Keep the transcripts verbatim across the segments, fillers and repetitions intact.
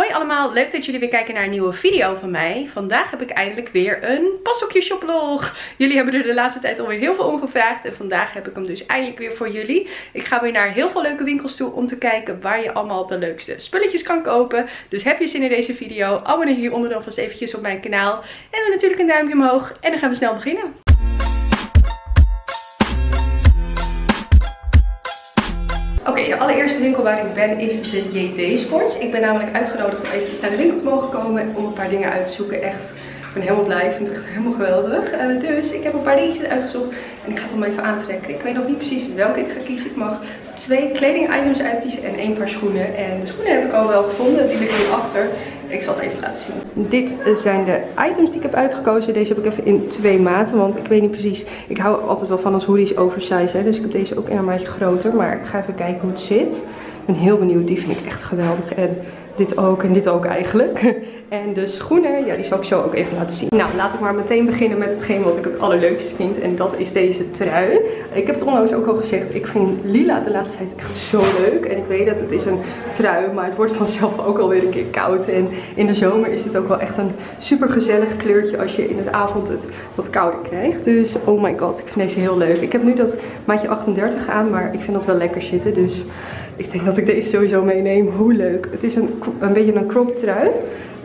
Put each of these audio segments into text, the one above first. Hoi allemaal, leuk dat jullie weer kijken naar een nieuwe video van mij. Vandaag heb ik eindelijk weer een pashokje shoplog. Jullie hebben er de laatste tijd alweer heel veel om gevraagd en vandaag heb ik hem dus eindelijk weer voor jullie. Ik ga weer naar heel veel leuke winkels toe om te kijken waar je allemaal de leukste spulletjes kan kopen. Dus heb je zin in deze video, abonneer hieronder dan vast eventjes op mijn kanaal. En dan natuurlijk een duimpje omhoog en dan gaan we snel beginnen. Oké, okay, de allereerste winkel waar ik ben is de J D Sports. Ik ben namelijk uitgenodigd om eventjes naar de winkel te mogen komen om een paar dingen uit te zoeken. Echt, ik ben helemaal blij, ik vind het echt helemaal geweldig. Uh, dus ik heb een paar dingetjes uitgezocht en ik ga het allemaal even aantrekken. Ik weet nog niet precies welke ik ga kiezen. Ik mag twee kledingitems uitkiezen en één paar schoenen. En de schoenen heb ik al wel gevonden, die liggen hier achter. Ik zal het even laten zien. Dit zijn de items die ik heb uitgekozen. Deze heb ik even in twee maten, want ik weet niet precies. Ik hou altijd wel van als hoodies oversize zijn. Dus ik heb deze ook in een maatje groter. Maar ik ga even kijken hoe het zit. Ik ben heel benieuwd. Die vind ik echt geweldig. En dit ook en dit ook eigenlijk. En de schoenen, ja, die zal ik zo ook even laten zien. Nou, laat ik maar meteen beginnen met hetgeen wat ik het allerleukste vind. En dat is deze trui. Ik heb het onlangs ook al gezegd. Ik vind lila de laatste tijd echt zo leuk. En ik weet dat het is een trui, maar het wordt vanzelf ook alweer een keer koud. En in de zomer is dit ook wel echt een super gezellig kleurtje als je in de avond het wat kouder krijgt. Dus oh my god, ik vind deze heel leuk. Ik heb nu dat maatje achtendertig aan, maar ik vind dat wel lekker zitten. Dus ik denk dat ik deze sowieso meeneem. Hoe leuk. Het is een, een beetje een crop trui.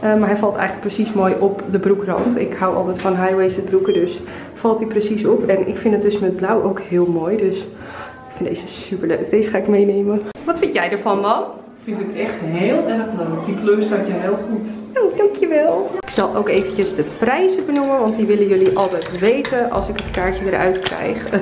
Uh, maar hij valt eigenlijk precies mooi op de broekrand. Ik hou altijd van high-waisted broeken, dus valt hij precies op. En ik vind het dus met blauw ook heel mooi. Dus ik vind deze super leuk. Deze ga ik meenemen. Wat vind jij ervan, man? Ik vind het echt heel erg leuk. Die kleur staat je heel goed. Oh, dankjewel. Ik zal ook eventjes de prijzen benoemen, want die willen jullie altijd weten als ik het kaartje eruit krijg. Uh,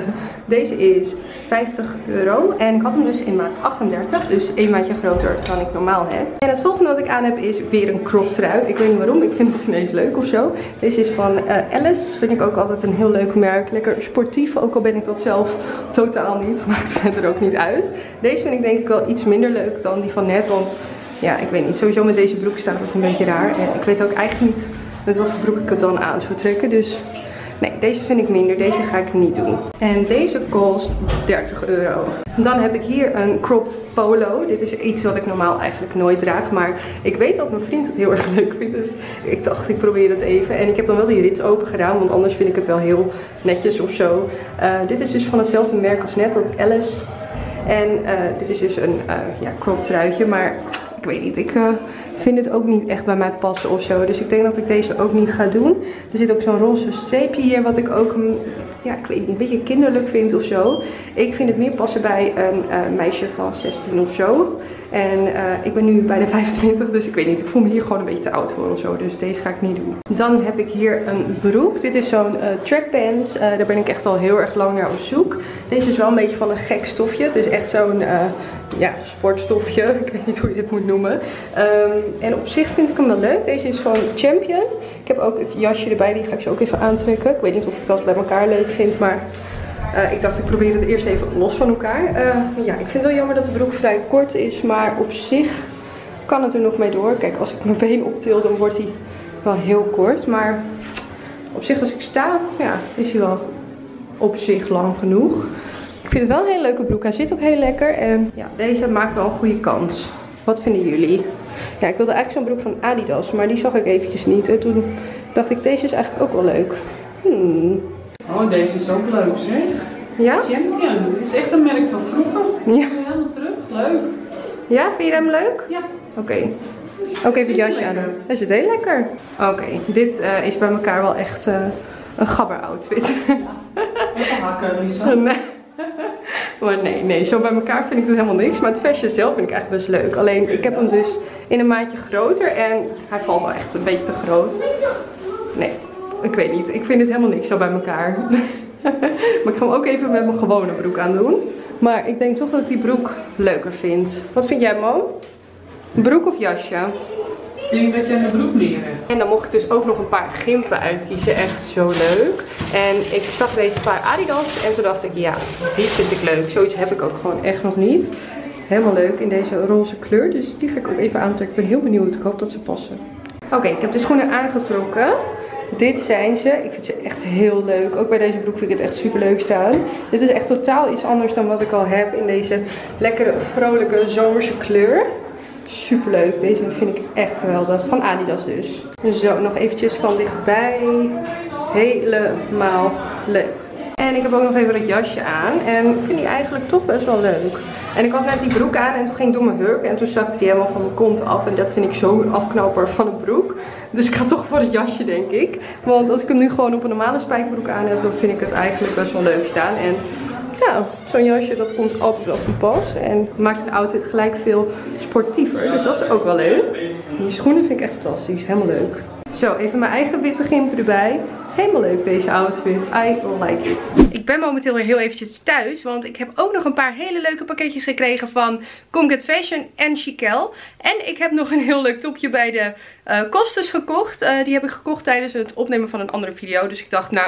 deze is vijftig euro en ik had hem dus in maat achtendertig, dus één maatje groter dan ik normaal heb. En het volgende wat ik aan heb is weer een crop trui. Ik weet niet waarom, ik vind het ineens leuk of zo. Deze is van uh, Ellesse, vind ik ook altijd een heel leuk merk. Lekker sportief, ook al ben ik dat zelf totaal niet, maakt verder ook niet uit. Deze vind ik denk ik wel iets minder leuk dan die van net, want ja, ik weet niet. Sowieso met deze broek staat het een beetje raar. En ik weet ook eigenlijk niet met wat voor broek ik het dan aan zou trekken. Dus nee, deze vind ik minder. Deze ga ik niet doen. En deze kost dertig euro. Dan heb ik hier een cropped polo. Dit is iets wat ik normaal eigenlijk nooit draag. Maar ik weet dat mijn vriend het heel erg leuk vindt. Dus ik dacht, ik probeer het even. En ik heb dan wel die rits open gedaan. Want anders vind ik het wel heel netjes of zo. Uh, dit is dus van hetzelfde merk als net. Dat Ellesse. En uh, dit is dus een uh, ja, cropped truitje. Maar ik weet niet, ik uh, vind het ook niet echt bij mij passen of zo. Dus ik denk dat ik deze ook niet ga doen. Er zit ook zo'n roze streepje hier wat ik ook ja, ik weet niet, een beetje kinderlijk vind of zo. Ik vind het meer passen bij een uh, meisje van zestien of zo. En uh, ik ben nu bijna vijfentwintig, dus ik weet niet. Ik voel me hier gewoon een beetje te oud voor of zo. Dus deze ga ik niet doen. Dan heb ik hier een broek. Dit is zo'n uh, trackpants. Uh, daar ben ik echt al heel erg lang naar op zoek. Deze is wel een beetje van een gek stofje. Het is echt zo'n uh, ja, sportstofje. Ik weet niet hoe je dit moet noemen. Um, en op zich vind ik hem wel leuk. Deze is van Champion. Ik heb ook het jasje erbij. Die ga ik zo ook even aantrekken. Ik weet niet of ik dat bij elkaar leuk vind, maar Uh, ik dacht, ik probeer het eerst even los van elkaar. Uh, ja, ik vind het wel jammer dat de broek vrij kort is, maar op zich kan het er nog mee door. Kijk, als ik mijn been optil, dan wordt hij wel heel kort. Maar op zich, als ik sta, ja, is hij wel op zich lang genoeg. Ik vind het wel een hele leuke broek. Hij zit ook heel lekker. En ja, deze maakt wel een goede kans. Wat vinden jullie? Ja, ik wilde eigenlijk zo'n broek van Adidas, maar die zag ik eventjes niet. En toen dacht ik, deze is eigenlijk ook wel leuk. Hmm. Oh, deze is ook leuk, zeg. Ja? Champion. Dit is echt een merk van vroeger. Ja. Helemaal terug. Leuk. Ja, vind je hem leuk? Ja. Oké. Okay. Ook even het jasje aan. Hij zit heel lekker. Oké, okay. Dit uh, is bij elkaar wel echt uh, een gabber outfit. Ja. Even hakken, Lisa. Nee. Maar nee, nee, zo bij elkaar vind ik het helemaal niks. Maar het vestje zelf vind ik eigenlijk best leuk. Alleen, ik heb hem dus in een maatje groter en hij valt wel echt een beetje te groot. Nee. Ik weet niet, ik vind het helemaal niks zo bij elkaar. Maar ik ga hem ook even met mijn gewone broek aandoen. Maar ik denk toch dat ik die broek leuker vind. Wat vind jij, Mam? Broek of jasje? Ik denk dat jij een broek meer hebt. En dan mocht ik dus ook nog een paar gimpen uitkiezen. Echt zo leuk. En ik zag deze paar Adidas en toen dacht ik, ja, die vind ik leuk. Zoiets heb ik ook gewoon echt nog niet. Helemaal leuk in deze roze kleur. Dus die ga ik ook even aantrekken. Ik ben heel benieuwd. Ik hoop dat ze passen. Oké, okay, ik heb de schoenen aangetrokken. Dit zijn ze. Ik vind ze echt heel leuk. Ook bij deze broek vind ik het echt super leuk staan. Dit is echt totaal iets anders dan wat ik al heb in deze lekkere, vrolijke zomerse kleur. Super leuk. Deze vind ik echt geweldig. Van Adidas dus. Zo, nog eventjes van dichtbij. Helemaal leuk. En ik heb ook nog even dat jasje aan. En ik vind die eigenlijk toch best wel leuk. En ik had net die broek aan en toen ging ik door mijn hurk. En toen zakte die helemaal van mijn kont af. En dat vind ik zo'n afknapper van een broek. Dus ik ga toch voor het jasje, denk ik. Want als ik hem nu gewoon op een normale spijkerbroek aan heb, dan vind ik het eigenlijk best wel leuk staan. En ja, zo'n jasje, dat komt altijd wel van pas. En maakt de outfit gelijk veel sportiever. Dus dat is ook wel leuk. En die schoenen vind ik echt fantastisch. Helemaal leuk. Zo, even mijn eigen witte gimper erbij. Helemaal leuk deze outfit. I like it. Ik ben momenteel weer heel eventjes thuis. Want ik heb ook nog een paar hele leuke pakketjes gekregen van Comegetfashion en Chiquelle. En ik heb nog een heel leuk topje bij de uh, Costes gekocht. Uh, die heb ik gekocht tijdens het opnemen van een andere video. Dus ik dacht, nou,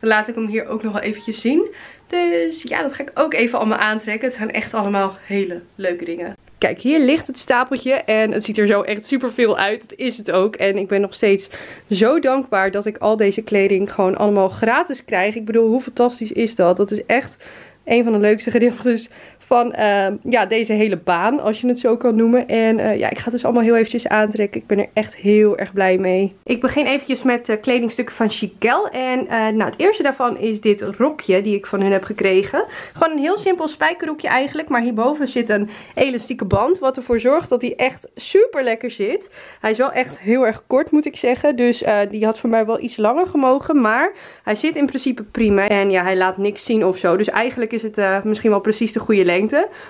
dan laat ik hem hier ook nog wel eventjes zien. Dus ja, dat ga ik ook even allemaal aantrekken. Het zijn echt allemaal hele leuke dingen. Kijk, hier ligt het stapeltje en het ziet er zo echt super veel uit. Dat is het ook. En ik ben nog steeds zo dankbaar dat ik al deze kleding gewoon allemaal gratis krijg. Ik bedoel, hoe fantastisch is dat? Dat is echt een van de leukste gedeeltes van uh, ja, deze hele baan, als je het zo kan noemen. En uh, ja, ik ga het dus allemaal heel eventjes aantrekken. Ik ben er echt heel erg blij mee. Ik begin eventjes met de kledingstukken van Chiquelle. En uh, nou, het eerste daarvan is dit rokje die ik van hun heb gekregen. Gewoon een heel simpel spijkerrokje eigenlijk. Maar hierboven zit een elastieke band. Wat ervoor zorgt dat hij echt super lekker zit. Hij is wel echt heel erg kort, moet ik zeggen. Dus uh, die had voor mij wel iets langer gemogen. Maar hij zit in principe prima. En ja, hij laat niks zien of zo. Dus eigenlijk is het uh, misschien wel precies de goede lengte.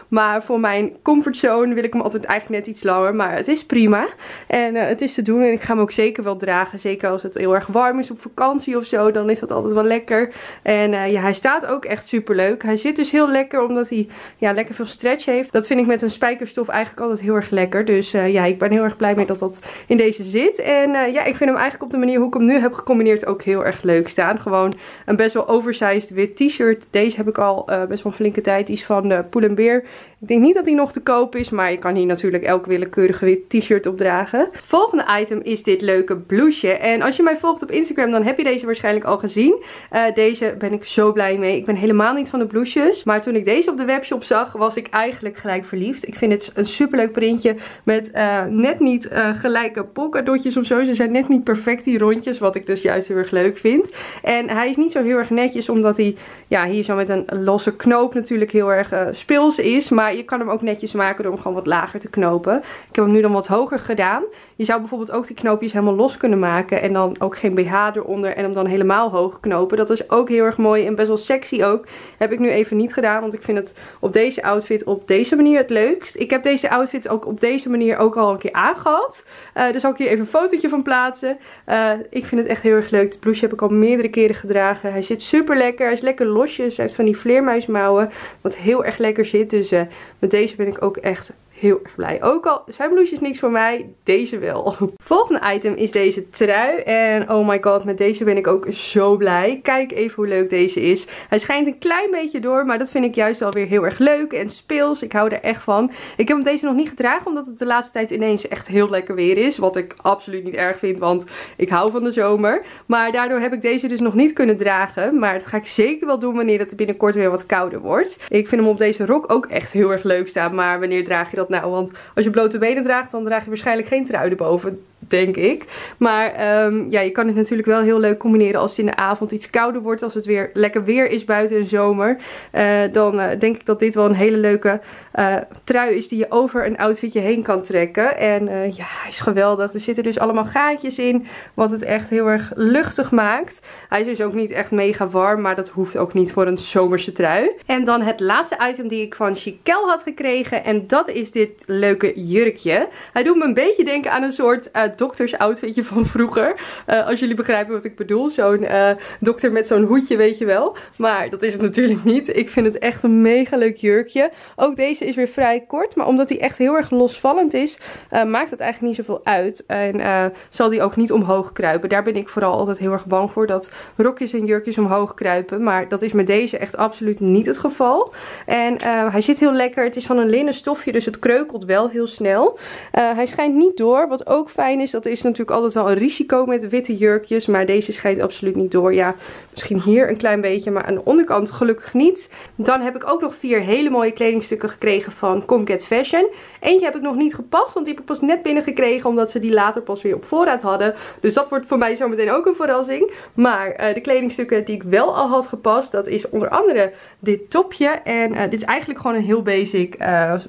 Maar voor mijn comfortzone wil ik hem altijd eigenlijk net iets langer. Maar het is prima. En uh, het is te doen. En ik ga hem ook zeker wel dragen. Zeker als het heel erg warm is op vakantie of zo. Dan is dat altijd wel lekker. En uh, ja, hij staat ook echt super leuk. Hij zit dus heel lekker omdat hij ja, lekker veel stretch heeft. Dat vind ik met een spijkerstof eigenlijk altijd heel erg lekker. Dus uh, ja, ik ben heel erg blij mee dat dat in deze zit. En uh, ja, ik vind hem eigenlijk op de manier hoe ik hem nu heb gecombineerd ook heel erg leuk staan. Gewoon een best wel oversized wit t-shirt. Deze heb ik al uh, best wel een flinke tijd. Die is van de en Beer. Ik denk niet dat die nog te koop is, maar je kan hier natuurlijk elk willekeurig wit t-shirt op dragen. Het volgende item is dit leuke blouseje. En als je mij volgt op Instagram, dan heb je deze waarschijnlijk al gezien. Uh, deze ben ik zo blij mee. Ik ben helemaal niet van de blousejes, maar toen ik deze op de webshop zag, was ik eigenlijk gelijk verliefd. Ik vind het een superleuk printje met uh, net niet uh, gelijke polkadotjes of zo. Ze zijn net niet perfect, die rondjes, wat ik dus juist heel erg leuk vind. En hij is niet zo heel erg netjes, omdat hij ja, hier zo met een losse knoop natuurlijk heel erg uh, speels is, maar je kan hem ook netjes maken door hem gewoon wat lager te knopen. Ik heb hem nu dan wat hoger gedaan. Je zou bijvoorbeeld ook die knoopjes helemaal los kunnen maken en dan ook geen B H eronder en hem dan helemaal hoog knopen. Dat is ook heel erg mooi en best wel sexy ook. Heb ik nu even niet gedaan, want ik vind het op deze outfit op deze manier het leukst. Ik heb deze outfit ook op deze manier ook al een keer aangehad. Uh, dus zal ik hier even een fotootje van plaatsen. Uh, ik vind het echt heel erg leuk. De blouseje heb ik al meerdere keren gedragen. Hij zit super lekker. Hij is lekker losjes. Hij heeft van die vleermuismouwen, wat heel erg lekker zit. Dus uh, met deze ben ik ook echt heel erg blij. Ook al zijn blousejes niks voor mij, deze wel. Volgende item is deze trui. En oh my god, met deze ben ik ook zo blij. Kijk even hoe leuk deze is. Hij schijnt een klein beetje door, maar dat vind ik juist alweer heel erg leuk en speels. Ik hou er echt van. Ik heb hem deze nog niet gedragen, omdat het de laatste tijd ineens echt heel lekker weer is. Wat ik absoluut niet erg vind, want ik hou van de zomer. Maar daardoor heb ik deze dus nog niet kunnen dragen. Maar dat ga ik zeker wel doen wanneer het binnenkort weer wat kouder wordt. Ik vind hem op deze rok ook echt heel erg leuk staan. Maar wanneer draag je dat nou? Want als je blote benen draagt, dan draag je waarschijnlijk geen trui erboven, denk ik. Maar um, ja, je kan het natuurlijk wel heel leuk combineren als het in de avond iets kouder wordt. Als het weer lekker weer is buiten een zomer. Uh, dan uh, denk ik dat dit wel een hele leuke uh, trui is die je over een outfitje heen kan trekken. En uh, ja, hij is geweldig. Er zitten dus allemaal gaatjes in, wat het echt heel erg luchtig maakt. Hij is dus ook niet echt mega warm, maar dat hoeft ook niet voor een zomerse trui. En dan het laatste item die ik van Chiquelle had gekregen. En dat is dit leuke jurkje. Hij doet me een beetje denken aan een soort uh, doktersoutfitje van vroeger. Uh, als jullie begrijpen wat ik bedoel. Zo'n uh, dokter met zo'n hoedje, weet je wel. Maar dat is het natuurlijk niet. Ik vind het echt een mega leuk jurkje. Ook deze is weer vrij kort. Maar omdat hij echt heel erg losvallend is, uh, maakt het eigenlijk niet zoveel uit. En uh, zal die ook niet omhoog kruipen. Daar ben ik vooral altijd heel erg bang voor. Dat rokjes en jurkjes omhoog kruipen. Maar dat is met deze echt absoluut niet het geval. En uh, hij zit heel lekker. Het is van een linnen stofje. Dus het kreukelt wel heel snel. Uh, hij schijnt niet door. Wat ook fijn is. is. Dat is natuurlijk altijd wel een risico met witte jurkjes. Maar deze schijnt absoluut niet door. Ja, misschien hier een klein beetje. Maar aan de onderkant gelukkig niet. Dan heb ik ook nog vier hele mooie kledingstukken gekregen van Comegetfashion. Eentje heb ik nog niet gepast. Want die heb ik pas net binnengekregen. Omdat ze die later pas weer op voorraad hadden. Dus dat wordt voor mij zometeen ook een verrassing. Maar uh, de kledingstukken die ik wel al had gepast. Dat is onder andere dit topje. En uh, dit is eigenlijk gewoon een heel basic uh,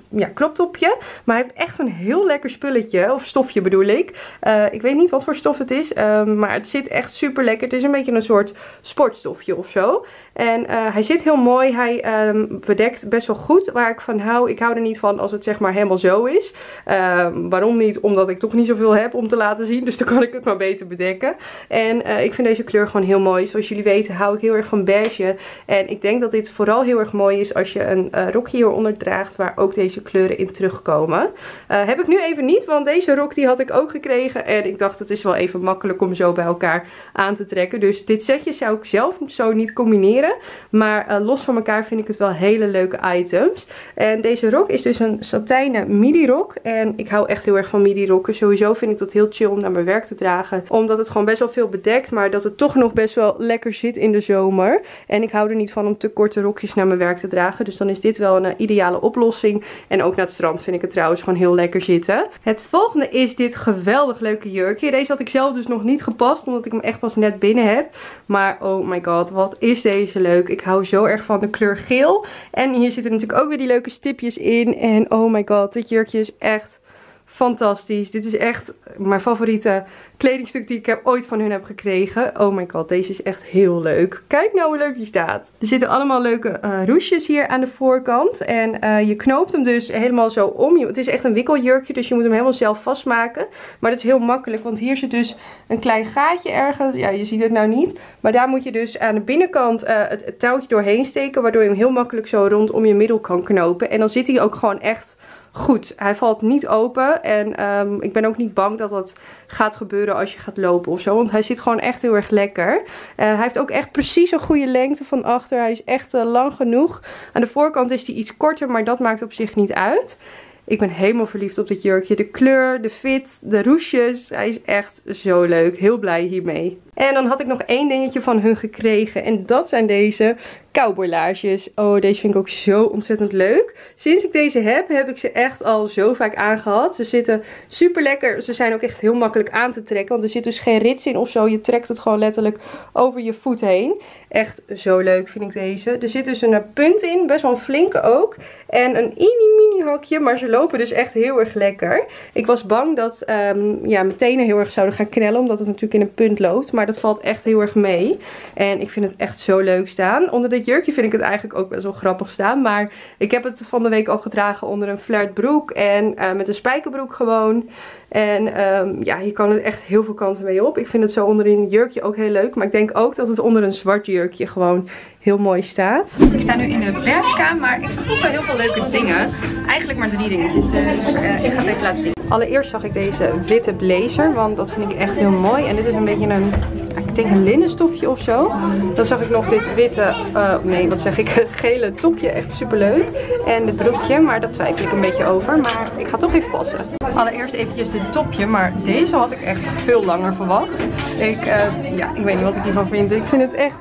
ja, crop topje. Maar hij heeft echt een heel lekker spulletje. Of stofje bedoel ik. Uh, ik weet niet wat voor stof het is. Uh, maar het zit echt super lekker. Het is een beetje een soort sportstofje of zo. En uh, hij zit heel mooi. Hij um, bedekt best wel goed waar ik van hou. Ik hou er niet van als het zeg maar helemaal zo is. Uh, waarom niet? Omdat ik toch niet zoveel heb om te laten zien. Dus dan kan ik het maar beter bedekken. En uh, ik vind deze kleur gewoon heel mooi. Zoals jullie weten hou ik heel erg van beige. En ik denk dat dit vooral heel erg mooi is als je een uh, rokje hieronder draagt. Waar ook deze kleuren in terugkomen. Uh, heb ik nu even niet. Want deze rok die had ik ook gekregen. En ik dacht het is wel even makkelijk om zo bij elkaar aan te trekken. Dus dit setje zou ik zelf zo niet combineren. Maar uh, los van elkaar vind ik het wel hele leuke items. En deze rok is dus een satijnen midi rok. En ik hou echt heel erg van midi rokken. Sowieso vind ik dat heel chill om naar mijn werk te dragen. Omdat het gewoon best wel veel bedekt. Maar dat het toch nog best wel lekker zit in de zomer. En ik hou er niet van om te korte rokjes naar mijn werk te dragen. Dus dan is dit wel een uh, ideale oplossing. En ook naar het strand vind ik het trouwens gewoon heel lekker zitten. Het volgende is dit geweldig leuke jurkje. Deze had ik zelf dus nog niet gepast. Omdat ik hem echt pas net binnen heb. Maar oh my god, wat is deze leuk. Ik hou zo erg van de kleur geel. En hier zitten natuurlijk ook weer die leuke stipjes in. En oh my god, dit jurkje is echt fantastisch. Dit is echt mijn favoriete kledingstuk die ik heb ooit van hun heb gekregen. Oh my god, deze is echt heel leuk. Kijk nou hoe leuk die staat. Er zitten allemaal leuke uh, ruches hier aan de voorkant. En uh, je knoopt hem dus helemaal zo om. Je, het is echt een wikkeljurkje, dus je moet hem helemaal zelf vastmaken. Maar dat is heel makkelijk, want hier zit dus een klein gaatje ergens. Ja, je ziet het nou niet. Maar daar moet je dus aan de binnenkant uh, het, het touwtje doorheen steken. Waardoor je hem heel makkelijk zo rondom je middel kan knopen. En dan zit hij ook gewoon echt goed, hij valt niet open en um, ik ben ook niet bang dat dat gaat gebeuren als je gaat lopen of zo. Want hij zit gewoon echt heel erg lekker. Uh, hij heeft ook echt precies een goede lengte van achter. Hij is echt uh, lang genoeg. Aan de voorkant is hij iets korter, maar dat maakt op zich niet uit. Ik ben helemaal verliefd op dit jurkje. De kleur, de fit, de ruches. Hij is echt zo leuk. Heel blij hiermee. En dan had ik nog één dingetje van hun gekregen. En dat zijn deze cowboylaarsjes. Oh, deze vind ik ook zo ontzettend leuk. Sinds ik deze heb, heb ik ze echt al zo vaak aangehad. Ze zitten super lekker. Ze zijn ook echt heel makkelijk aan te trekken. Want er zit dus geen rits in of zo. Je trekt het gewoon letterlijk over je voet heen. Echt zo leuk vind ik deze. Er zit dus een punt in. Best wel een flinke ook. En een mini mini hakje. Maar ze lopen dus echt heel erg lekker. Ik was bang dat um, ja, mijn tenen heel erg zouden gaan knellen. Omdat het natuurlijk in een punt loopt. Maar dat valt echt heel erg mee. En ik vind het echt zo leuk staan. Onder dit jurkje vind ik het eigenlijk ook best wel grappig staan. Maar ik heb het van de week al gedragen onder een flared broek. En uh, met een spijkerbroek gewoon. En um, ja, je kan het echt heel veel kanten mee op. Ik vind het zo onderin een jurkje ook heel leuk. Maar ik denk ook dat het onder een zwart jurkje gewoon heel mooi staat. Ik sta nu in de Bershka, maar ik zag toch wel heel veel leuke dingen. Eigenlijk maar drie dingetjes. Dus uh, ik ga het even laten zien. Allereerst zag ik deze witte blazer, want dat vind ik echt heel mooi. En dit is een beetje een, ik denk een linnenstofje of zo. Dan zag ik nog dit witte, uh, nee wat zeg ik, gele topje. Echt super leuk. En dit broekje, maar dat twijfel ik een beetje over. Maar ik ga toch even passen. Allereerst eventjes dit topje, maar deze had ik echt veel langer verwacht. Ik, uh, ja, ik weet niet wat ik hiervan vind. Ik vind het echt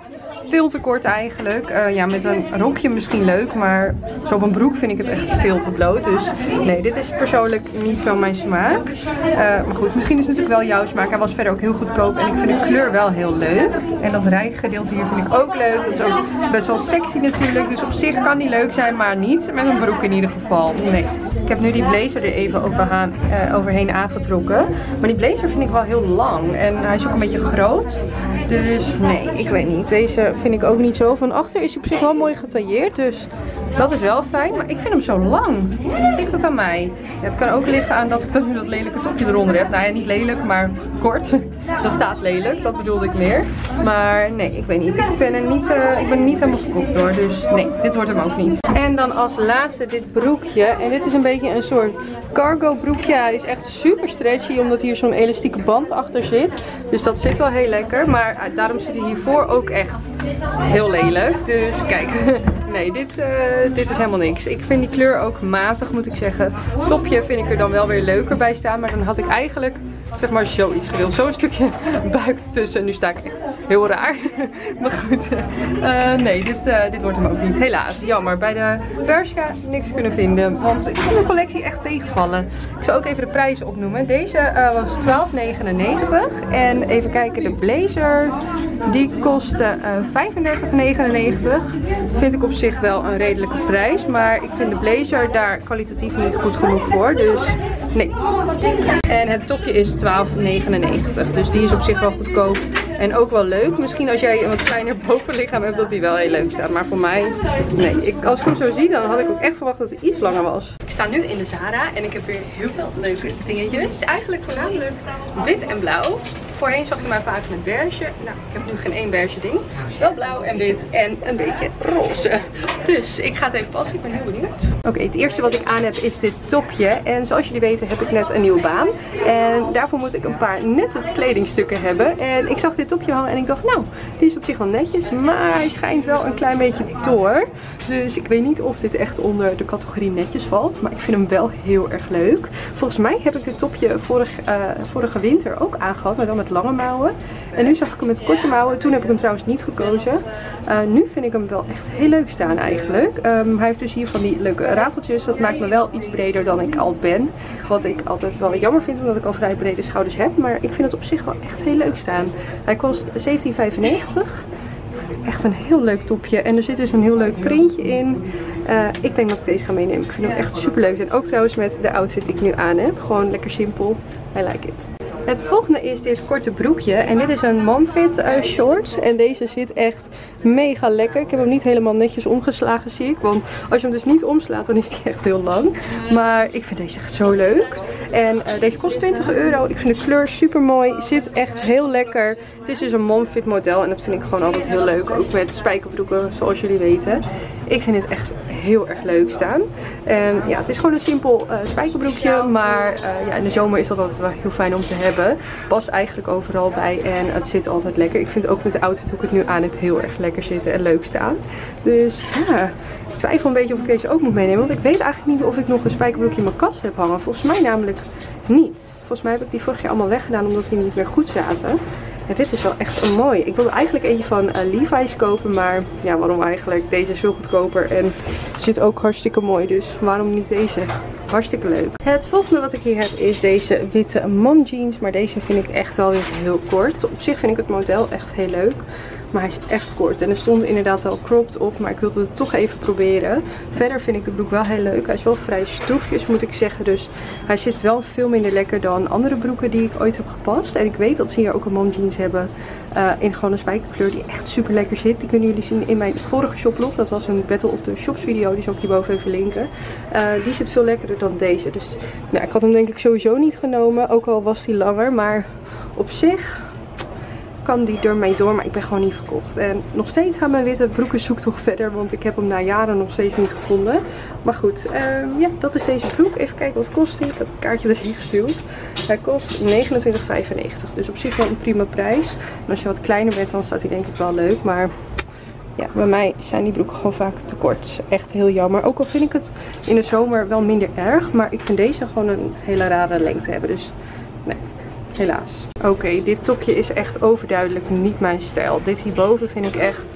veel te kort eigenlijk. Uh, ja, met een rokje misschien leuk, maar zo op een broek vind ik het echt veel te bloot. Dus nee, dit is persoonlijk niet zo mijn smaak. Uh, maar goed, misschien is het natuurlijk wel jouw smaak. Hij was verder ook heel goedkoop en ik vind de kleur wel heel leuk. En dat rijgedeelte hier vind ik ook leuk. Het is ook best wel sexy natuurlijk. Dus op zich kan die leuk zijn, maar niet met een broek in ieder geval. Nee. Ik heb nu die blazer er even overhaan, uh, overheen aangetrokken. Maar die blazer vind ik wel heel lang. En hij is ook een beetje groot. Dus nee, ik weet niet. Deze vind ik ook niet zo. Van achter is hij op zich wel mooi getailleerd. Dus dat is wel fijn. Maar ik vind hem zo lang. Ligt het aan mij? Ja, het kan ook liggen aan dat ik dan nu dat lelijke topje eronder heb. Nou ja, niet lelijk, maar kort. Dat staat lelijk. Dat bedoelde ik meer. Maar nee, ik weet niet. Ik ben er niet, uh, ik ben er niet helemaal gekocht hoor. Dus nee, dit wordt hem ook niet. En dan als laatste dit broekje. En dit is een beetje een soort cargo broekje. Hij is echt super stretchy. Omdat hier zo'n elastieke band achter zit. Dus dat zit wel heel lekker. Maar daarom zit hij hiervoor ook echt heel lelijk. Dus kijk. Nee, dit, uh, dit is helemaal niks. Ik vind die kleur ook matig moet ik zeggen. Topje vind ik er dan wel weer leuker bij staan. Maar dan had ik eigenlijk zeg maar zoiets gewild. Zo'n stukje buik tussen. Nu sta ik echt heel raar. Maar goed, uh, nee, dit, uh, dit wordt hem ook niet. Helaas, jammer. Bij de Bershka niks kunnen vinden. Want ik vind de collectie echt tegenvallen. Ik zal ook even de prijs opnoemen. Deze uh, was twaalf negenennegentig. En even kijken, de blazer, die kostte uh, vijfendertig negenennegentig. Vind ik op zich wel een redelijke prijs. Maar ik vind de blazer daar kwalitatief niet goed genoeg voor. Dus nee. En het topje is twaalf negenennegentig. Dus die is op zich wel goedkoop. En ook wel leuk. Misschien als jij een wat kleiner bovenlichaam hebt dat die wel heel leuk staat. Maar voor mij, nee. Ik, als ik hem zo zie, dan had ik ook echt verwacht dat hij iets langer was. Ik sta nu in de Zara en ik heb weer heel veel leuke dingetjes. Eigenlijk voornamelijk wit en blauw. Voorheen zag je maar vaak met beige. Nou, ik heb nu geen één beige ding. Wel blauw en wit en een beetje roze. Dus ik ga het even passen. Ik ben heel benieuwd. Oké, okay, het eerste wat ik aan heb is dit topje. En zoals jullie weten heb ik net een nieuwe baan. En daarvoor moet ik een paar nette kledingstukken hebben. En ik zag dit topje hangen en ik dacht, nou, die is op zich wel netjes. Maar hij schijnt wel een klein beetje door. Dus ik weet niet of dit echt onder de categorie netjes valt. Maar ik vind hem wel heel erg leuk. Volgens mij heb ik dit topje vorig, uh, vorige winter ook aangehad. Maar dan met lange mouwen. En nu zag ik hem met korte mouwen. Toen heb ik hem trouwens niet gekozen. Uh, nu vind ik hem wel echt heel leuk staan eigenlijk. Um, hij heeft dus hier van die leuke rafeltjes. Dat maakt me wel iets breder dan ik al ben. Wat ik altijd wel jammer vind, omdat ik al vrij brede schouders heb. Maar ik vind het op zich wel echt heel leuk staan. Hij kost zeventien vijfennegentig. Echt een heel leuk topje. En er zit dus een heel leuk printje in. Uh, ik denk dat ik deze ga meenemen. Ik vind hem echt super leuk. En ook trouwens met de outfit die ik nu aan heb. Gewoon lekker simpel. I like it. Het volgende is dit korte broekje. En dit is een momfit uh, shorts. En deze zit echt mega lekker. Ik heb hem niet helemaal netjes omgeslagen, zie ik. Want als je hem dus niet omslaat, dan is die echt heel lang. Maar ik vind deze echt zo leuk. En uh, deze kost twintig euro. Ik vind de kleur super mooi. Zit echt heel lekker. Het is dus een momfit model. En dat vind ik gewoon altijd heel leuk. Ook met spijkerbroeken, zoals jullie weten. Ik vind dit echt heel erg leuk staan. En ja, het is gewoon een simpel uh, spijkerbroekje. Maar uh, ja, in de zomer is dat altijd wel heel fijn om te hebben. Past eigenlijk overal bij en het zit altijd lekker. Ik vind ook met de outfit hoe ik het nu aan heb heel erg lekker zitten en leuk staan. Dus ja, ik twijfel een beetje of ik deze ook moet meenemen. Want ik weet eigenlijk niet of ik nog een spijkerbroekje in mijn kast heb hangen. Volgens mij namelijk niet. Volgens mij heb ik die vorig jaar allemaal weggedaan omdat die niet meer goed zaten. Ja, dit is wel echt een mooie. Ik wilde eigenlijk eentje van uh, Levi's kopen, maar ja, waarom eigenlijk? Deze is veel goedkoper en zit ook hartstikke mooi, dus waarom niet deze? Hartstikke leuk. Het volgende wat ik hier heb is deze witte mom jeans, maar deze vind ik echt wel weer heel kort. Op zich vind ik het model echt heel leuk, maar hij is echt kort. En er stond inderdaad al cropped op, maar ik wilde het toch even proberen. Verder vind ik de broek wel heel leuk. Hij is wel vrij stroefjes, moet ik zeggen. Dus hij zit wel veel minder lekker dan andere broeken die ik ooit heb gepast. En ik weet dat ze hier ook een mom jeans hebben uh, in gewoon een spijkerkleur die echt super lekker zit. Die kunnen jullie zien in mijn vorige shoplog. Dat was een Battle of the Shops video, die zal ik hierboven even linken. Uh, die zit veel lekkerder dan deze. Dus nou, ik had hem denk ik sowieso niet genomen. Ook al was die langer, maar op zich kan die er mee door, maar ik ben gewoon niet verkocht. En nog steeds gaan mijn witte broeken zoek toch verder, want ik heb hem na jaren nog steeds niet gevonden. Maar goed, uh, ja, dat is deze broek. Even kijken wat kost hij. Ik had het kaartje erin geduwd. Hij kost negenentwintig vijfennegentig, dus op zich wel een prima prijs. En als je wat kleiner bent, dan staat hij denk ik wel leuk, maar ja, bij mij zijn die broeken gewoon vaak te kort. Echt heel jammer. Ook al vind ik het in de zomer wel minder erg, maar ik vind deze gewoon een hele rare lengte hebben, dus nee. Helaas. Oké, okay, dit topje is echt overduidelijk niet mijn stijl. Dit hierboven vind ik echt,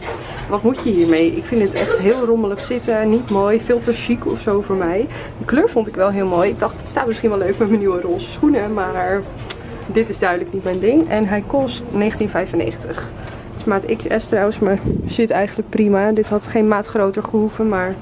wat moet je hiermee? Ik vind het echt heel rommelig zitten, niet mooi, veel te chic of zo voor mij. De kleur vond ik wel heel mooi. Ik dacht, het staat misschien wel leuk met mijn nieuwe roze schoenen, maar dit is duidelijk niet mijn ding. En hij kost negentien vijfennegentig. Het is maat X S trouwens, maar zit eigenlijk prima. Dit had geen maat groter gehoeven, maar ik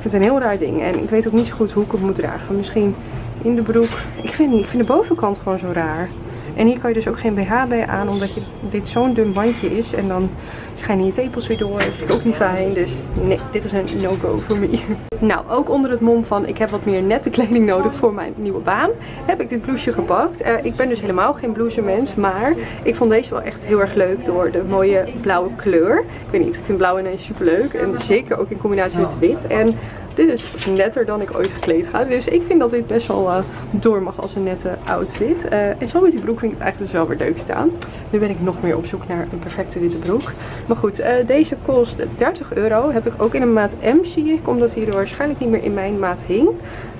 vind het een heel raar ding. En ik weet ook niet zo goed hoe ik het moet dragen. Misschien in de broek. Ik vind, ik vind de bovenkant gewoon zo raar. En hier kan je dus ook geen B H bij aan, omdat je, dit zo'n dun bandje is. En dan schijnen je tepels weer door. Dat vind ik ook niet fijn. Dus nee, dit is een no-go voor me. Nou, ook onder het mom van ik heb wat meer nette kleding nodig voor mijn nieuwe baan, heb ik dit blouseje gepakt. Uh, ik ben dus helemaal geen blousemens, maar ik vond deze wel echt heel erg leuk door de mooie blauwe kleur. Ik weet niet, ik vind blauw ineens super leuk. En zeker ook in combinatie met wit. En dit is netter dan ik ooit gekleed ga. Dus ik vind dat dit best wel uh, door mag als een nette outfit. Uh, en zo met die broek vind ik het eigenlijk wel weer leuk staan. Nu ben ik nog meer op zoek naar een perfecte witte broek. Maar goed, uh, deze kost dertig euro. Heb ik ook in een maat M, zie ik. Omdat hij er waarschijnlijk niet meer in mijn maat hing.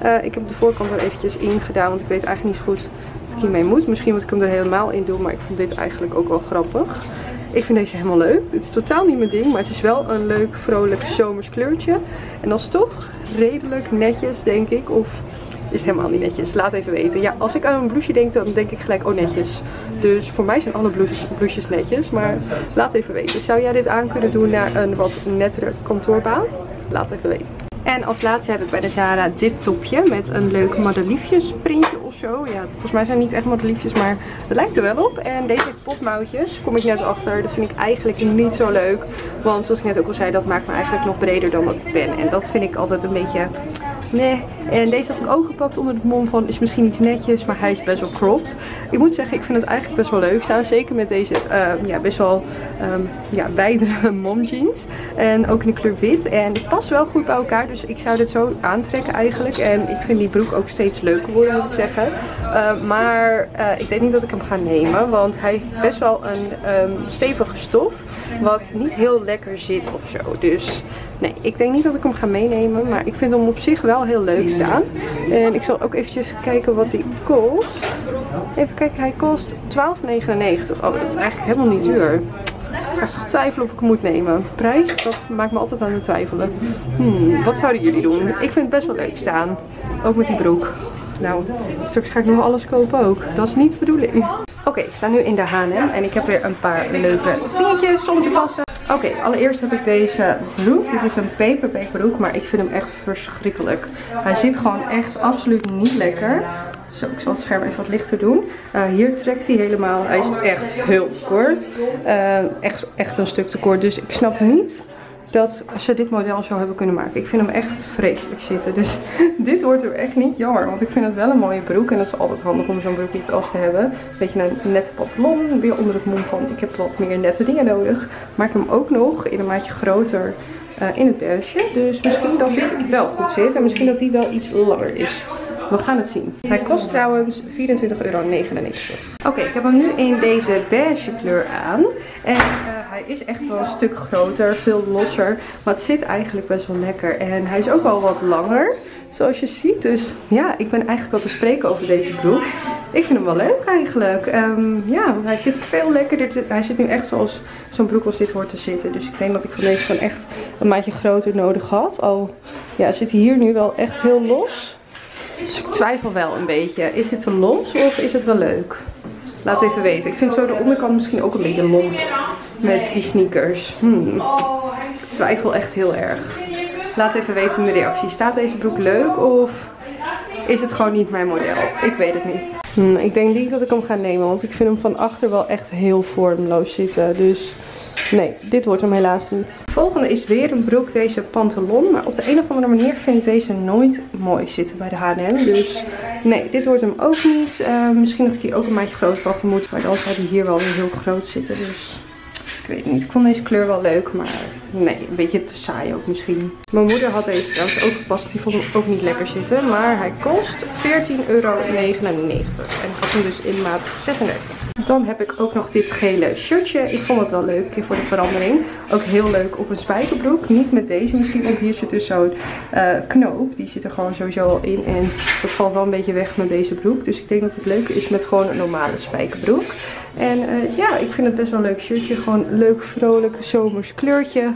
Uh, ik heb de voorkant er eventjes in gedaan. Want ik weet eigenlijk niet zo goed dat ik hiermee moet. Misschien moet ik hem er helemaal in doen, maar ik vond dit eigenlijk ook wel grappig. Ik vind deze helemaal leuk. Dit is totaal niet mijn ding, maar het is wel een leuk, vrolijk zomers kleurtje. En dat is toch redelijk netjes, denk ik. Of is het helemaal niet netjes? Laat even weten. Ja, als ik aan een blouseje denk, dan denk ik gelijk, oh netjes. Dus voor mij zijn alle blouses, blouses netjes. Maar laat even weten. Zou jij dit aan kunnen doen naar een wat nettere kantoorbaan? Laat even weten. En als laatste heb ik bij de Zara dit topje met een leuk madeliefjesprintje of zo. Ja, volgens mij zijn het niet echt madeliefjes, maar het lijkt er wel op. En deze heeft popmouwtjes, kom ik net achter. Dat vind ik eigenlijk niet zo leuk. Want zoals ik net ook al zei, dat maakt me eigenlijk nog breder dan wat ik ben. En dat vind ik altijd een beetje... nee. En deze had ik ook gepakt onder de mom van, is misschien iets netjes, maar hij is best wel cropped. Ik moet zeggen, ik vind het eigenlijk best wel leuk staan. Zeker met deze uh, ja, best wel um, ja, wijdere mom jeans. En ook in de kleur wit. En het past wel goed bij elkaar. Dus ik zou dit zo aantrekken eigenlijk. En ik vind die broek ook steeds leuker worden, moet ik zeggen. Uh, maar uh, ik denk niet dat ik hem ga nemen. Want hij heeft best wel een um, stevige stof. Wat niet heel lekker zit ofzo. Dus nee, ik denk niet dat ik hem ga meenemen. Maar ik vind hem op zich wel heel leuk staan. En ik zal ook eventjes kijken wat hij kost. Even kijken, hij kost twaalf negenennegentig. Oh, dat is eigenlijk helemaal niet duur. Ik ga toch twijfelen of ik hem moet nemen. Prijs, dat maakt me altijd aan het twijfelen. Hmm, wat zouden jullie doen? Ik vind het best wel leuk staan. Ook met die broek. Nou, straks ga ik nog alles kopen ook. Dat is niet de bedoeling. Oké, okay, ik sta nu in de H en M en ik heb weer een paar leuke dingetjes om te passen. Oké, okay, allereerst heb ik deze broek. Dit is een paperback broek, maar ik vind hem echt verschrikkelijk. Hij zit gewoon echt absoluut niet lekker. Zo, ik zal het scherm even wat lichter doen. Uh, hier trekt hij helemaal. Hij is echt heel te kort. Uh, echt, echt een stuk te kort. Dus ik snap niet dat ze dit model zo hebben kunnen maken. Ik vind hem echt vreselijk zitten. Dus dit wordt er echt niet jammer. Want ik vind het wel een mooie broek. En dat is altijd handig om zo'n broek in de kast te hebben. Een beetje een nette pantalon. Weer onder het mom van ik heb wat meer nette dingen nodig. Maar ik heb hem ook nog in een maatje groter uh, in het beige. Dus misschien dat die wel goed zit. En misschien dat die wel iets langer is. We gaan het zien. Hij kost trouwens vierentwintig euro negenennegentig. Oké, okay, ik heb hem nu in deze beige kleur aan. En uh, hij is echt wel een stuk groter, veel losser. Maar het zit eigenlijk best wel lekker. En hij is ook wel wat langer, zoals je ziet. Dus ja, ik ben eigenlijk wel te spreken over deze broek. Ik vind hem wel leuk eigenlijk. Um, ja, hij zit veel lekkerder. Hij zit nu echt zoals zo'n broek als dit hoort te zitten. Dus ik denk dat ik van deze gewoon echt een maatje groter nodig had. Al ja, zit hij hier nu wel echt heel los. Dus ik twijfel wel een beetje. Is dit te los of is het wel leuk? Laat even weten. Ik vind zo de onderkant misschien ook een beetje lomp met die sneakers. Hmm. Ik twijfel echt heel erg. Laat even weten in de reactie. Staat deze broek leuk of is het gewoon niet mijn model? Ik weet het niet. Hmm, ik denk niet dat ik hem ga nemen. Want ik vind hem van achter wel echt heel vormloos zitten. Dus... nee, dit wordt hem helaas niet. Volgende is weer een broek, deze pantalon. Maar op de een of andere manier vind ik deze nooit mooi zitten bij de H en M. Dus nee, dit wordt hem ook niet. Uh, misschien dat ik hier ook een maatje groot van vermoed. Maar dan zou die hier wel weer heel groot zitten. Dus ik weet niet. Ik vond deze kleur wel leuk. Maar nee, een beetje te saai ook misschien. Mijn moeder had deze trouwens ook gepast. Die vond hem ook niet lekker zitten. Maar hij kost veertien euro negenennegentig. En ik had hem dus in maat zesendertig. Dan heb ik ook nog dit gele shirtje. Ik vond het wel leuk, een keer voor de verandering. Ook heel leuk op een spijkerbroek. Niet met deze misschien, want hier zit dus zo'n uh, knoop. Die zit er gewoon sowieso al in. En dat valt wel een beetje weg met deze broek. Dus ik denk dat het leuk is met gewoon een normale spijkerbroek. En uh, ja, ik vind het best wel een leuk shirtje. Gewoon een leuk, vrolijk, zomers kleurtje.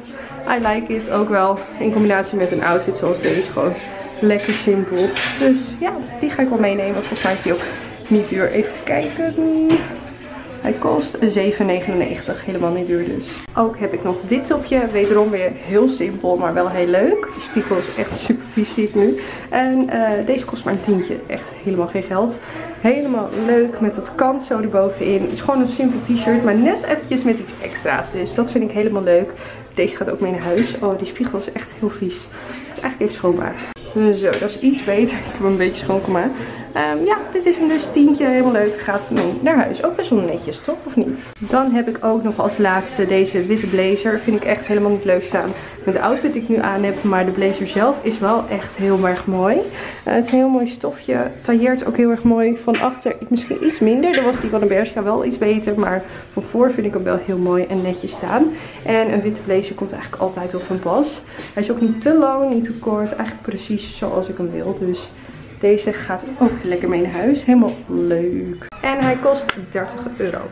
I like it ook wel. In combinatie met een outfit zoals deze. Gewoon lekker simpel. Dus ja, die ga ik wel meenemen. Want volgens mij is die ook niet duur. Even kijken... hij kost zeven negenennegentig. Helemaal niet duur dus. Ook heb ik nog dit topje. Wederom weer heel simpel, maar wel heel leuk. De spiegel is echt super vies, zie ik nu. En uh, deze kost maar een tientje. Echt helemaal geen geld. Helemaal leuk met dat kant zo erbovenin. Het is gewoon een simpel t-shirt, maar net eventjes met iets extra's. Dus dat vind ik helemaal leuk. Deze gaat ook mee naar huis. Oh, die spiegel is echt heel vies. Dus eigenlijk even schoonmaken. Zo, dat is iets beter. Ik heb hem een beetje schoongemaakt. Um, ja, dit is hem dus tientje. Helemaal leuk. Gaat mee naar huis. Ook best wel netjes, toch? Of niet? Dan heb ik ook nog als laatste deze witte blazer. Vind ik echt helemaal niet leuk staan met de outfit die ik nu aan heb. Maar de blazer zelf is wel echt heel erg mooi. Uh, het is een heel mooi stofje. Tailleert ook heel erg mooi. Van achter misschien iets minder. Dan was die van de Bershka wel iets beter. Maar van voor vind ik hem wel heel mooi en netjes staan. En een witte blazer komt eigenlijk altijd op van pas. Hij is ook niet te lang, niet te kort. Eigenlijk precies zoals ik hem wil. Dus... Deze gaat ook lekker mee naar huis. Helemaal leuk. En hij kost dertig euro.